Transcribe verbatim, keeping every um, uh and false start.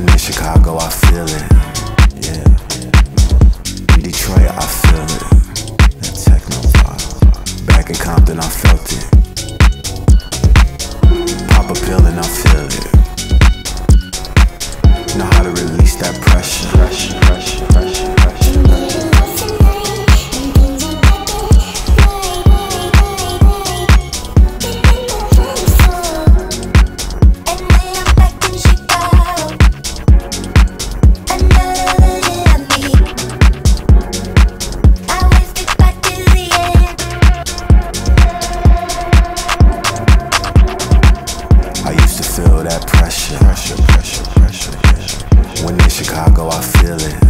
When in Chicago, I feel it. Yeah. In Detroit, I feel it. That techno vibe. Back in Compton, I felt it. Pop a pill and I feel it. Know how to release that pressure. Pressure, pressure, pressure, pressure, pressure. Feel that pressure. Pressure, pressure, pressure, pressure. When in Chicago, I feel it.